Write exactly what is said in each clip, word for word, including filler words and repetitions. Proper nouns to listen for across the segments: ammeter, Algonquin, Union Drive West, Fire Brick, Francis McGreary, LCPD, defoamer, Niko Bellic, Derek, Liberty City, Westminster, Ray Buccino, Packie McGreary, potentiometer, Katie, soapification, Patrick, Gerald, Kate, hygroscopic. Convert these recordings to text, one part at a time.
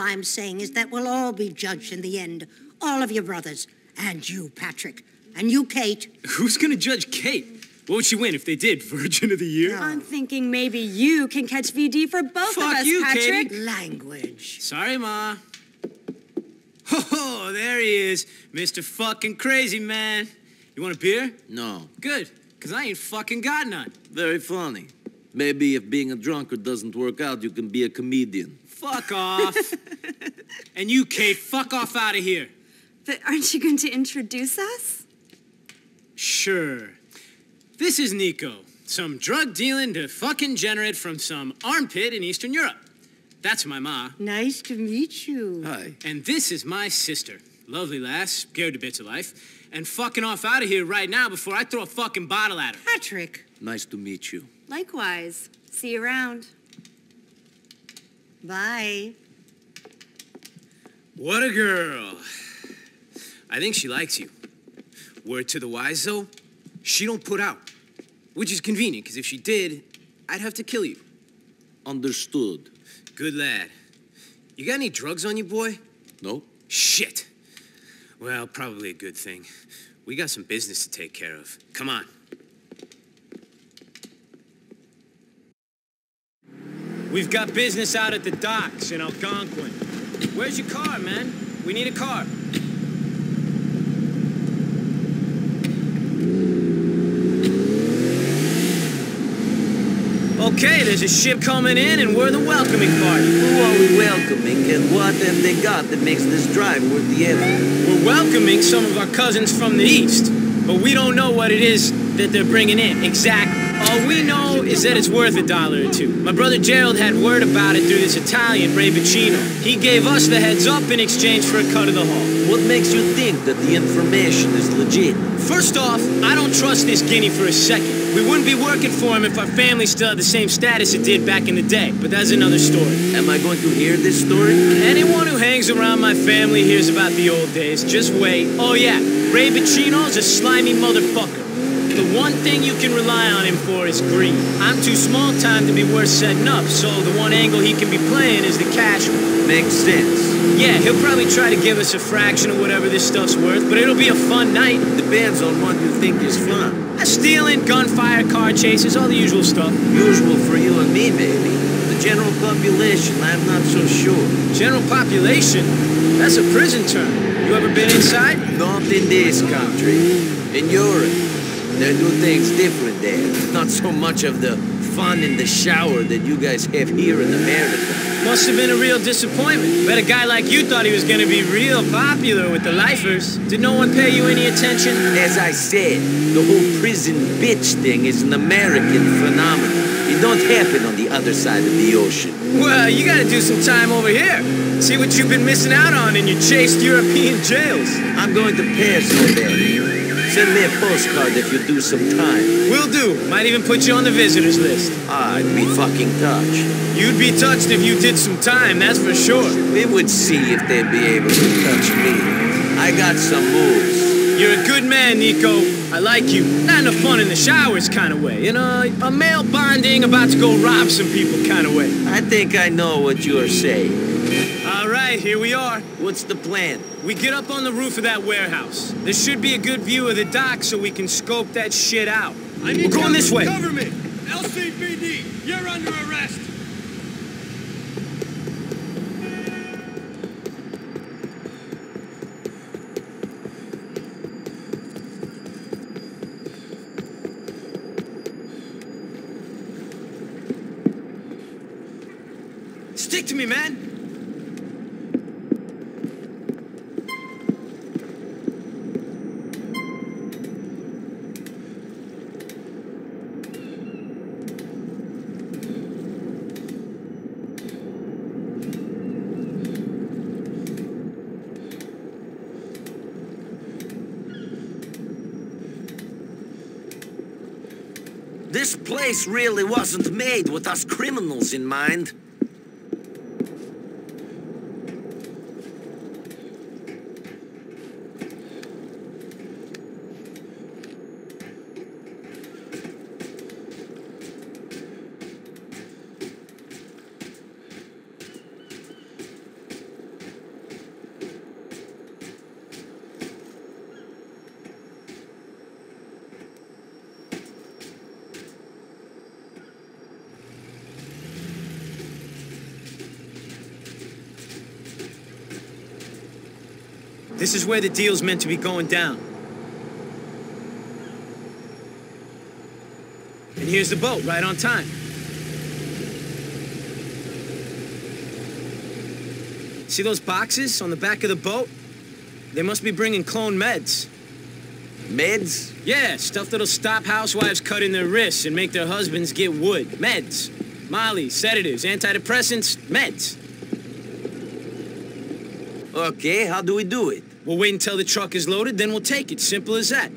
all I'm saying is that we'll all be judged in the end. All of your brothers. And you, Patrick. And you, Kate. Who's gonna judge Kate? What would she win if they did? Virgin of the Year? No. I'm thinking maybe you can catch V D for both Fuck of us, you, Patrick. Katie. Language. Sorry, Ma. Ho ho, there he is. Mister Fucking Crazy Man. You want a beer? No. Good, because I ain't fucking got none. Very funny. Maybe if being a drunkard doesn't work out, you can be a comedian. Fuck off. And you, Kate, fuck off out of here. But aren't you going to introduce us? Sure. This is Niko, some drug-dealing to fucking degenerate from some armpit in Eastern Europe. That's my ma. Nice to meet you. Hi. And this is my sister. Lovely lass, scared to bits of life. And fucking off out of here right now before I throw a fucking bottle at her. Patrick. Nice to meet you. Likewise. See you around. Bye. What a girl. I think she likes you. Word to the wise, though, she don't put out. Which is convenient, because if she did, I'd have to kill you. Understood. Good lad. You got any drugs on you, boy? No. Shit. Well, probably a good thing. We got some business to take care of. Come on. We've got business out at the docks in Algonquin. Where's your car, man? We need a car. Okay, there's a ship coming in, and we're the welcoming party. Who are we welcoming, and what have they got that makes this drive worth the effort? We're welcoming some of our cousins from the east, but we don't know what it is that they're bringing in, exactly. All we know is that it's worth a dollar or two. My brother Gerald had word about it through this Italian, Ray Buccino. He gave us the heads up in exchange for a cut of the haul. What makes you think that the information is legit? First off, I don't trust this guinea for a second. We wouldn't be working for him if our family still had the same status it did back in the day, but that's another story. Am I going to hear this story? Anyone who hangs around my family hears about the old days. Just wait. Oh yeah, Ray Buccino's a slimy motherfucker. The one thing you can rely on him for is greed. I'm too small time to be worth setting up, so the one angle he can be playing is the cash one. Makes sense. Yeah, he'll probably try to give us a fraction of whatever this stuff's worth, but it'll be a fun night. Depends on what you think is fun. Stealing, gunfire, car chases, all the usual stuff. Usual for you and me, maybe. The general population, I'm not so sure. General population? That's a prison term. You ever been inside? Not in this country. In Europe. They do things different there. Not so much of the fun in the shower that you guys have here in America. Must have been a real disappointment. Bet a guy like you thought he was gonna be real popular with the lifers. Did no one pay you any attention? As I said, the whole prison bitch thing is an American phenomenon. It don't happen on the other side of the ocean. Well, you gotta do some time over here. See what you've been missing out on in your chaste European jails. I'm going to pass on that. Send me a postcard if you do some time. Will do. Might even put you on the visitors list. I'd be fucking touched. You'd be touched if you did some time, that's for sure. We would see if they'd be able to touch me. I got some moves. You're a good man, Niko. I like you. Not in a fun in the showers kind of way. In a, a male bonding, about to go rob some people kind of way. I think I know what you're saying. All right, here we are. What's the plan? We get up on the roof of that warehouse. There should be a good view of the dock so we can scope that shit out. I need We're going this way. Government! L C P D! You're under arrest! Stick to me, man! This place really wasn't made with us criminals in mind. This is where the deal's meant to be going down. And here's the boat, right on time. See those boxes on the back of the boat? They must be bringing clone meds. Meds? Yeah, stuff that'll stop housewives cutting their wrists and make their husbands get wood. Meds. Molly, sedatives, antidepressants, meds. Okay, how do we do it? We'll wait until the truck is loaded, then we'll take it. Simple as that.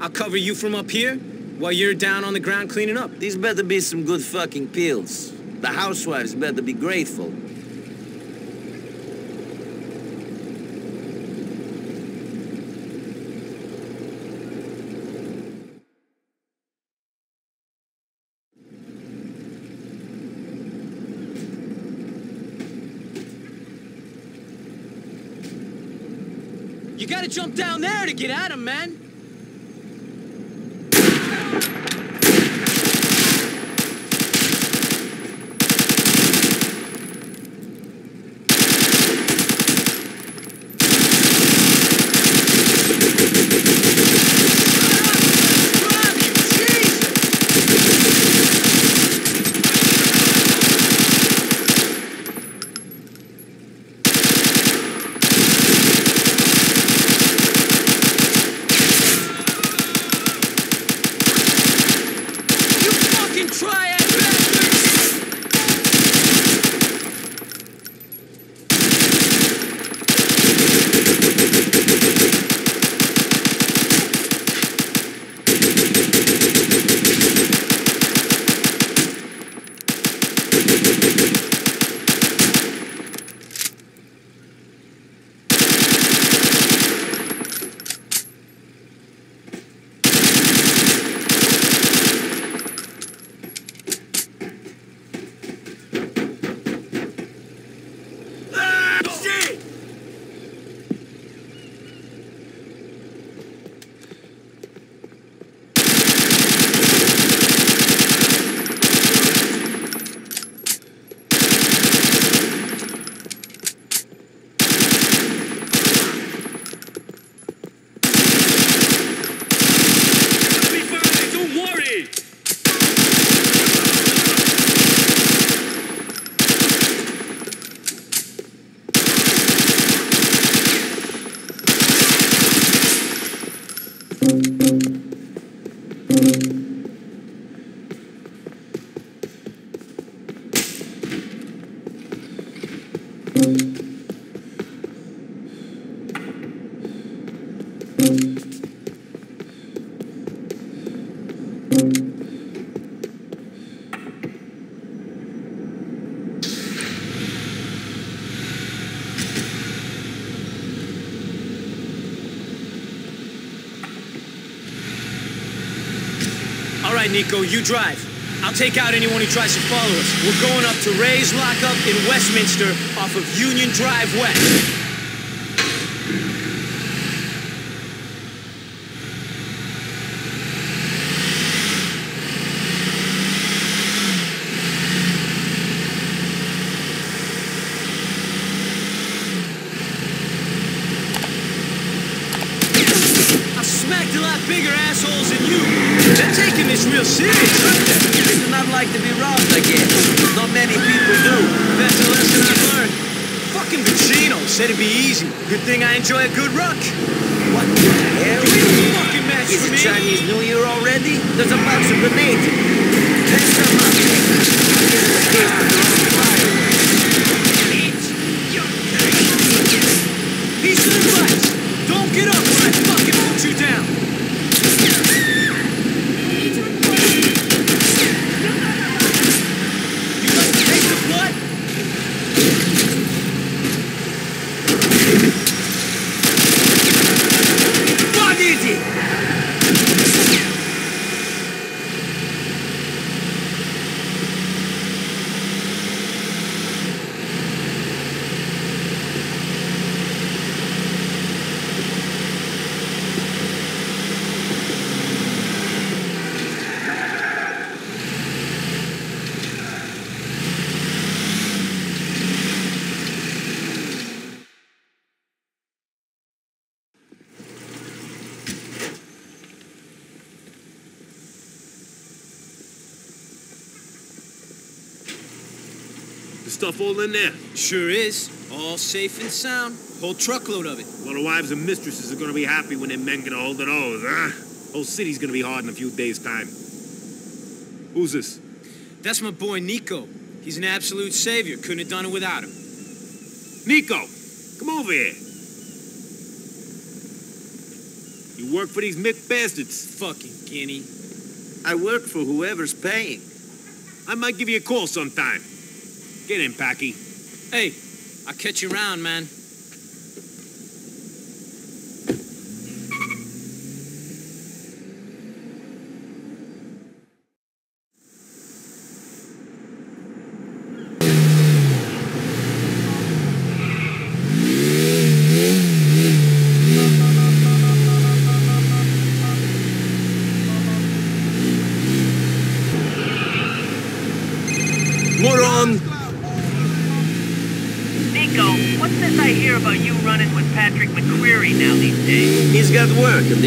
I'll cover you from up here while you're down on the ground cleaning up. These better be some good fucking pills. The housewives better be grateful. You gotta jump down there to get at him, man. Niko, you drive. I'll take out anyone who tries to follow us. We're going up to Ray's lockup in Westminster off of Union Drive West. Good thing I enjoy a good ruck. What the hell? It's a fucking match for me. Is it Chinese New Year already? There's a box of grenades. That's the money. Piece of advice. Don't get up when I fucking hold you down. stuff all in there? Sure is. All safe and sound. Whole truckload of it. Well, the wives and mistresses are going to be happy when their men get a hold of those, huh? Whole city's going to be hard in a few days' time. Who's this? That's my boy, Niko. He's an absolute savior. Couldn't have done it without him. Niko, come over here. You work for these Mick bastards. Fucking guinea. I work for whoever's paying. I might give you a call sometime. Get in, Packie. Hey, I'll catch you around, man.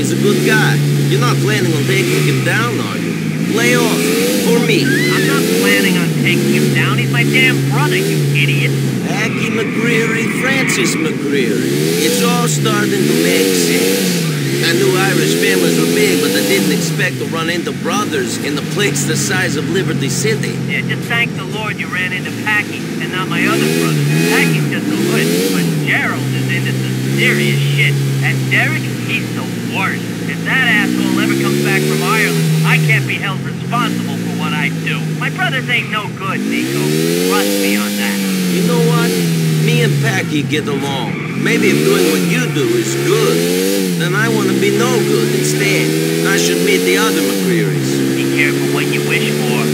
He's a good guy. You're not planning on taking him down, are you? Lay off. For me. I'm not planning on taking him down. He's my damn brother, you idiot. Packie McGreary, Francis McGreary. It's all starting to make sense. I knew Irish families were big, but I didn't expect to run into brothers in a place the size of Liberty City. Yeah, just thank the Lord you ran into Packie and not my other brother. Packie's just a hood, but Gerald is into some serious shit. And Derek, he's the worst. If that asshole ever comes back from Ireland, I can't be held responsible for what I do. My brothers ain't no good, Niko. Trust me on that. You know what? Me and Packie get along. Maybe if doing what you do is good, then I want to be no good instead. I should meet the other McCrearys. Be careful what you wish for.